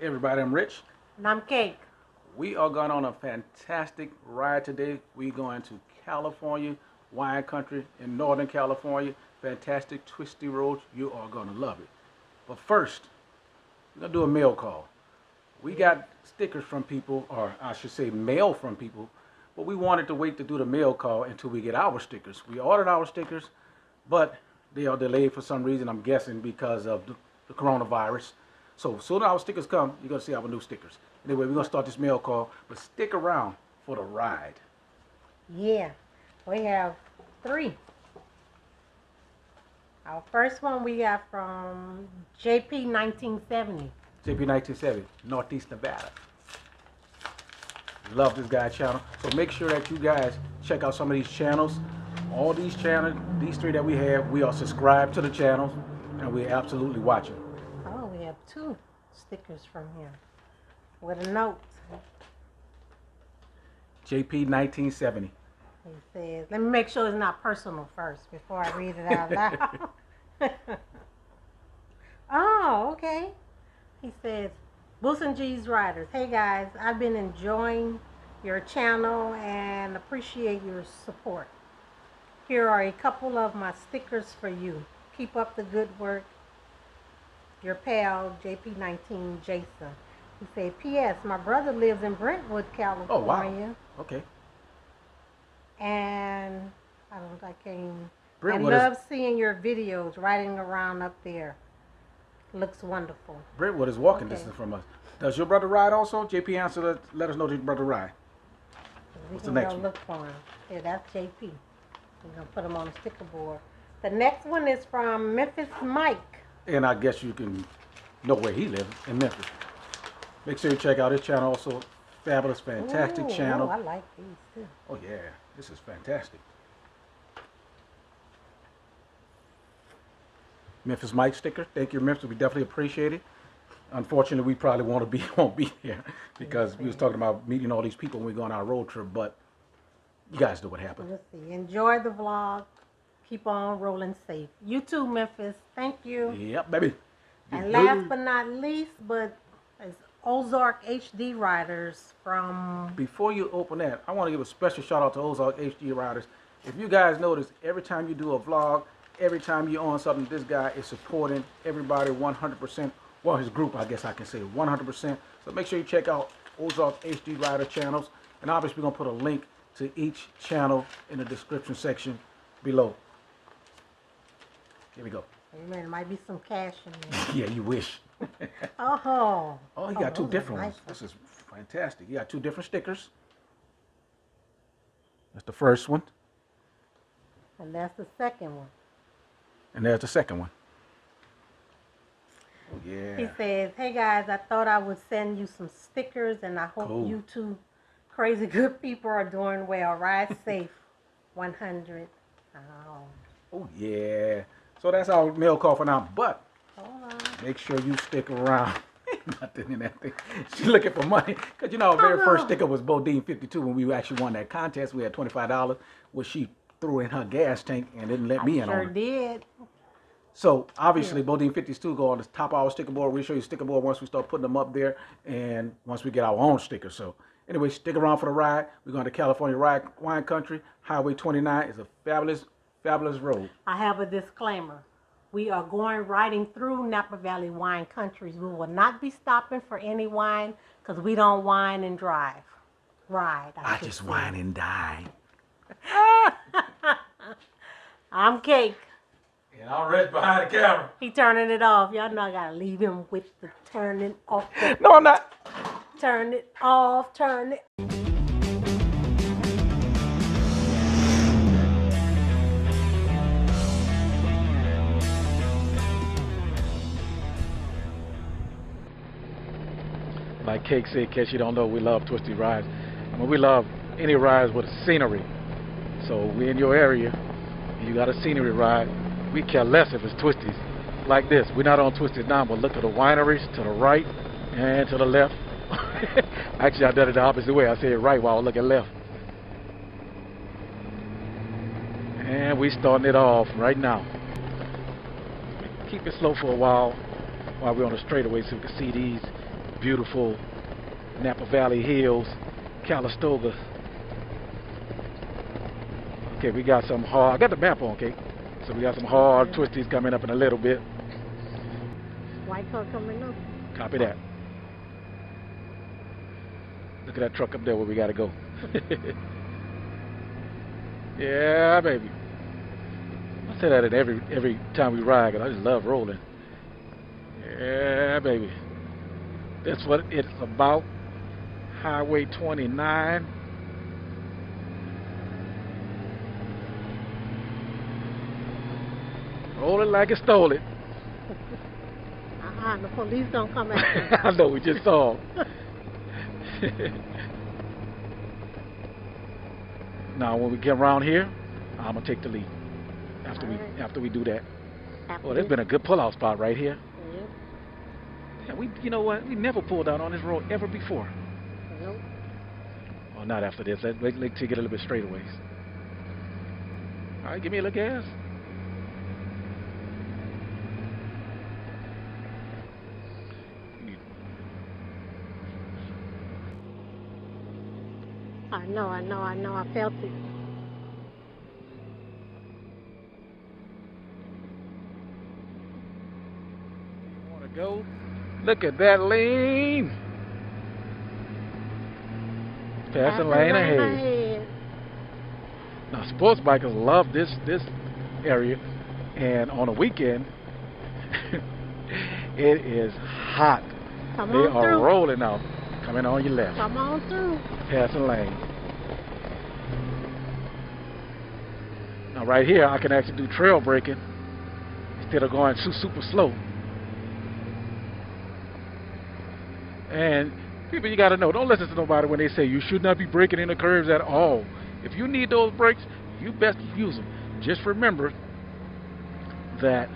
Hey everybody, I'm Rich. And I'm Cake. We are going on a fantastic ride today. We're going to California, wine country in Northern California. Fantastic twisty roads. You are going to love it. But first, we're going to do a mail call. We got stickers from people, or I should say mail from people, but we wanted to wait to do the mail call until we get our stickers. We ordered our stickers, but they are delayed for some reason, I'm guessing because of the coronavirus. So soon as our stickers come, you're going to see our new stickers. Anyway, we're going to start this mail call, but stick around for the ride. Yeah, we have three. Our first one we got from JP1970. JP1970, Northeast Nevada. Love this guy's channel. So make sure that you guys check out some of these channels. All these channels, these three that we have, we are subscribed to the channels, and we're absolutely watching. Two stickers from him with a note. JP1970. He says, let me make sure it's not personal first before I read it out loud. Oh, okay. He says, Boots and Jeans Riders. Hey guys, I've been enjoying your channel and appreciate your support. Here are a couple of my stickers for you. Keep up the good work. Your pal, JP19 Jason. He said, P.S. my brother lives in Brentwood, California. Oh, wow. Okay. And I don't think I can. Brentwood, I love seeing your videos riding around up there. Looks wonderful. Brentwood is walking distance from us. Does your brother ride also? JP answered, let us know that your brother ride. What's the next one? Look for him. Yeah, that's JP. We're going to put him on the sticker board. The next one is from Memphis Mike. And I guess you can know where he lives, in Memphis. Make sure you check out his channel also. Fabulous, fantastic channel. Oh, I like these too. Oh yeah, this is fantastic. Memphis Mike sticker. Thank you, Memphis. We definitely appreciate it. Unfortunately, we probably won't be there because we was talking about meeting all these people when we go on our road trip, but you guys know what happened. Let's see. Enjoy the vlog. Keep on rolling safe. You too, Memphis. Thank you. Yep, baby. And last but not least, but it's Ozark HD Riders from... Before you open that, I want to give a special shout out to Ozark HD Riders. If you guys notice, every time you do a vlog, every time you own something, this guy is supporting everybody 100%. Well, his group, I guess I can say 100%. So make sure you check out Ozark HD Rider channels. And obviously, we're going to put a link to each channel in the description section below. Here we go. Amen. There might be some cash in there. Yeah, you wish. Oh. Oh, you got two different ones. This is fantastic. You got two different stickers. That's the first one. And that's the second one. And there's the second one. Oh, yeah. He says, hey guys, I thought I would send you some stickers and I hope you two crazy good people are doing well. Ride safe. 100. Oh, yeah. So that's our mail call for now, but make sure you stick around. Nothing in that thing. She's looking for money. Because, you know, our very first sticker was Bodine 52 when we actually won that contest. We had $25, which she threw in her gas tank and didn't let me in on it. Sure did. So, obviously, Bodine 52 go on the top of our sticker board. We'll show you sticker board once we start putting them up there and once we get our own sticker. So, anyway, stick around for the ride. We're going to California wine country. Highway 29 is a fabulous road. I have a disclaimer. We are going riding through Napa Valley wine countries. We will not be stopping for any wine because we don't wine and drive. Ride. I just wine and dine. I'm Cake. And I'm Rich behind the camera. He turning it off. Y'all know I gotta leave him with the turning off. No, I'm not. Turn it off. Turn it. Like Cake said, in case you don't know, we love twisty rides. I mean, we love any rides with scenery. So we're in your area, and you got a scenery ride. We care less if it's twisties. Like this, we're not on twisted now, but look at the wineries to the right and to the left. Actually, I done it the opposite way. I said right while I look at left. And we starting it off right now. Keep it slow for a while we're on the straightaway so we can see these beautiful Napa Valley Hills, Calistoga. Okay, we got some hard, I got the map on, okay? So we got some hard twisties coming up in a little bit. White car coming up. Copy that. Look at that truck up there where we gotta go. Yeah, baby. I say that at every time we ride, because I just love rolling. Yeah, baby. That's what it's about. Highway 29. Roll it like it stole it. The police don't come after us. I know, we just saw them. Now, when we get around here, I'm going to take the lead after we do that. Well, there's been a good pull-out spot right here. Yeah, you know what? We never pulled out on this road ever before. Nope. Well, not after this. Let's get a little bit straightaways. All right, give me a little gas. I know, I felt it. Want to go? Look at that lane. Passing lane ahead. Now, sports bikers love this area, and on a weekend, it is hot. Come on through. They are rolling out. Coming on your left. Come on through. Passing lane. Now right here, I can actually do trail braking instead of going super slow. And people, you got to know, don't listen to nobody when they say you should not be braking in the curves at all. If you need those brakes, you best use them. Just remember that.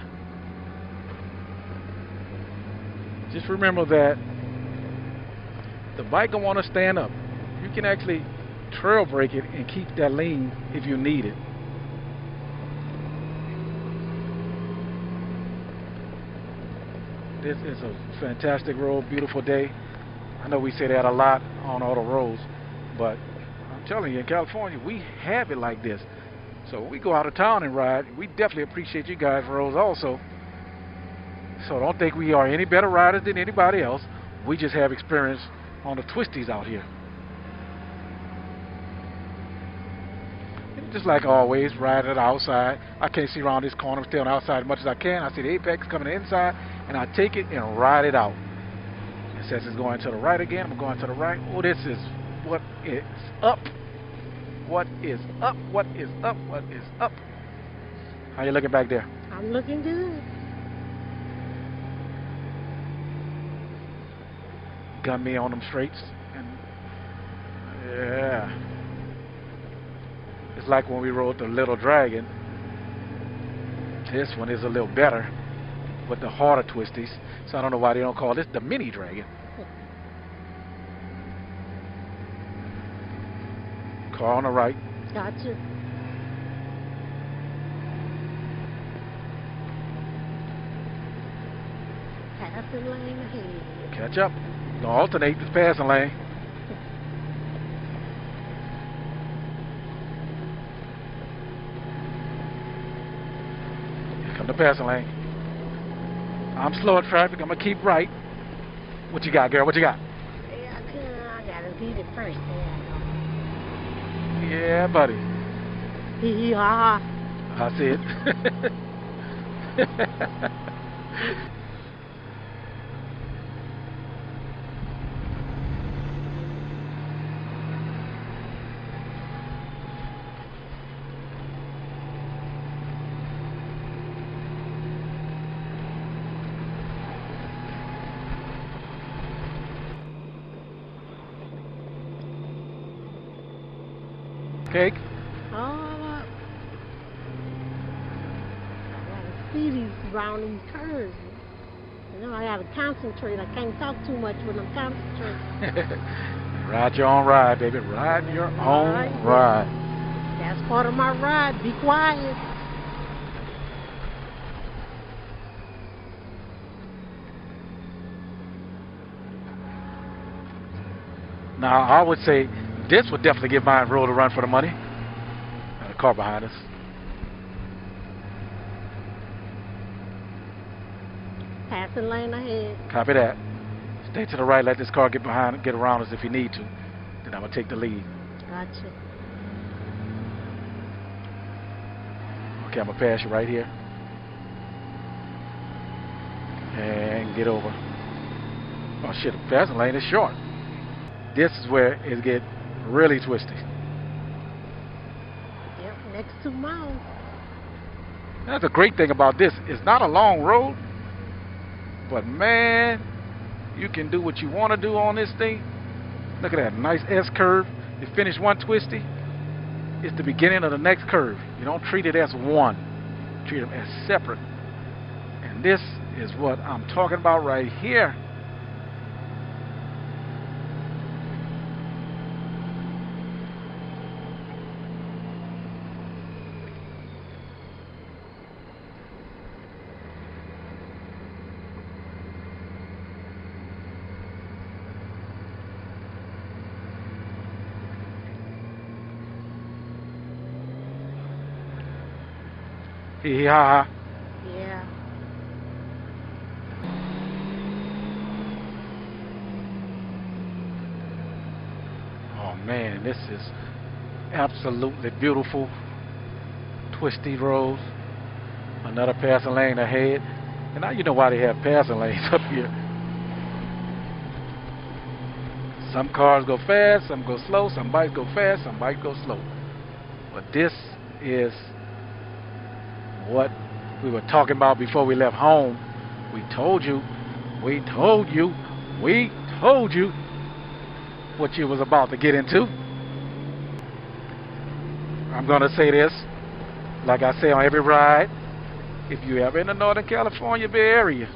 The bike will want to stand up. You can actually trail brake it and keep that lean if you need it. This is a fantastic road, beautiful day. I know we say that a lot on all the roads, but I'm telling you, in California, we have it like this. So when we go out of town and ride, we definitely appreciate you guys' roads also. So don't think we are any better riders than anybody else. We just have experience on the twisties out here. Just like always, riding outside. I can't see around this corner. I'm staying outside as much as I can. I see the apex coming inside, and I take it and ride it out. It says it's going to the right again. I'm going to the right. Oh, this is what is up. What is up? What is up? What is up? How you looking back there? I'm looking good. Gun me on them straights, and yeah, it's like when we rode the Little Dragon. This one is a little better with the harder twisties, so I don't know why they don't call this the Mini Dragon. Car on the right. Gotcha. Passing lane ahead. Catch up. Gonna alternate this passing lane. Here come the passing lane. I'm slow at traffic. I'm gonna keep right. What you got, girl? What you got? Yeah, I gotta beat it first. Yeah, buddy. Hee ha. I see it. Cake. Oh, I gotta see these round these curves. You know, I gotta concentrate. I can't talk too much when I'm concentrating. Ride your own ride, baby. Ride your own ride. That's part of my ride. Be quiet. Now, I would say this would definitely give mine road a run for the money. And a car behind us. Passing lane ahead. Copy that. Stay to the right. Let this car get around us if you need to. Then I'm going to take the lead. Gotcha. Okay, I'm going to pass you right here. And get over. Oh shit, the passing lane is short. This is where it gets really twisty. Yep, next 2 miles. That's a great thing about this. It's not a long road, but man, you can do what you want to do on this thing. Look at that nice S-curve. You finish one twisty, it's the beginning of the next curve. You don't treat it as one. Treat them as separate. And this is what I'm talking about right here. Yeah. Yeah. Oh man, this is absolutely beautiful. Twisty roads. Another passing lane ahead. And now you know why they have passing lanes up here. Some cars go fast, some go slow, some bikes go fast, some bikes go slow. But this is what we were talking about before we left home. We told you what you was about to get into. I'm gonna say this, like I say on every ride, if you ever in the Northern California Bay Area,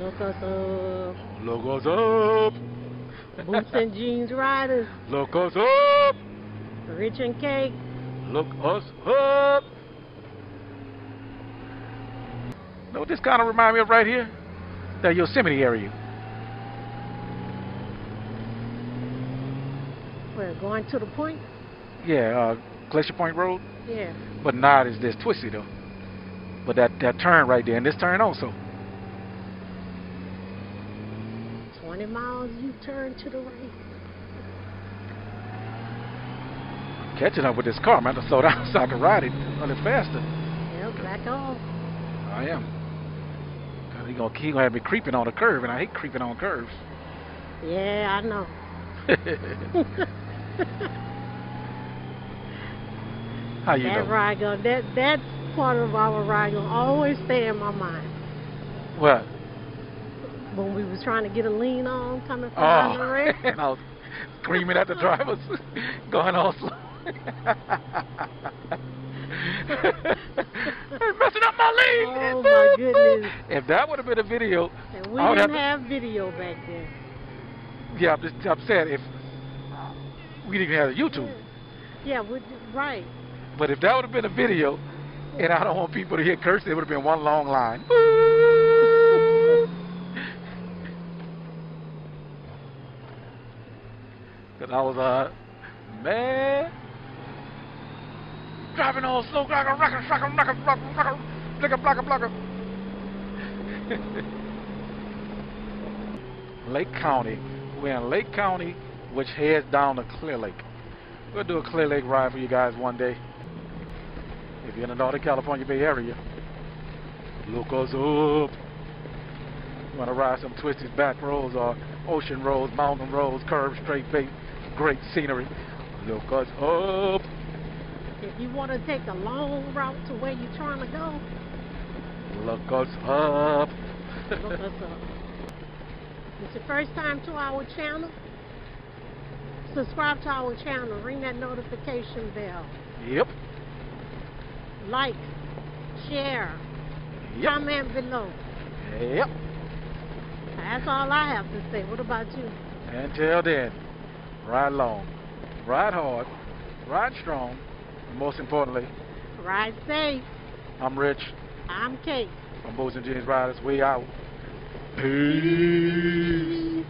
look us up. Look us up. Boots and Jeans Riders. Look us up. Rich and Cake. Look us up. No, this kind of reminds me of right here, that Yosemite area. We're going to the point? Yeah, Glacier Point Road. Yeah. But not as this twisty though. But that turn right there, and this turn also. 20 miles, you turn to the right. I'm catching up with this car. I'm going to have to slow down so I can ride it a little faster. Yep, back off. I am. He's gonna have me creeping on a curve, and I hate creeping on curves. Yeah, I know. How you know? That part of our ride gonna always stay in my mind. What? When we was trying to get a lean on coming from the wreck. And I was screaming at the drivers, going all slow. Messing up my lean. Oh my goodness! If that would have been a video, and we didn't have video back then. Yeah, I'm saying if we didn't have a YouTube. Yeah, we right. But if that would have been a video, and I don't want people to hear cursing, it would have been one long line. Because I was man. Driving all slow, Lake County. We're in Lake County, which heads down to Clear Lake. We'll do a Clear Lake ride for you guys one day. If you're in the Northern California Bay Area, look us up. You want to ride some twisted back roads or ocean roads, mountain roads, curved, straight bait, great scenery. Look us up. If you want to take a long route to where you're trying to go, look us up. Look us up. It's your first time to our channel, subscribe to our channel, ring that notification bell. Yep. Like, share, yep. Comment below. Yep. That's all I have to say. What about you? Until then, ride long, ride hard, ride strong. Most importantly, ride safe. I'm Rich. I'm Kate. From Boots and Jeans Riders. We out. Peace.